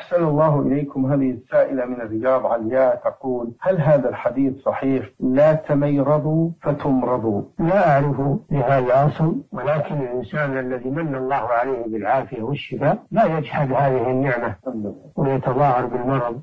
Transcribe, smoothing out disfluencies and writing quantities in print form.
أحسن الله إليكم. هذه السائلة من الرياض علياء تقول: هل هذا الحديث صحيح لا تميرضوا فتمرضوا؟ لا أعرف لهذا أصل، ولكن الإنسان الذي من الله عليه بالعافية والشفاء لا يجحد هذه النعمة ويتظاهر بالمرض.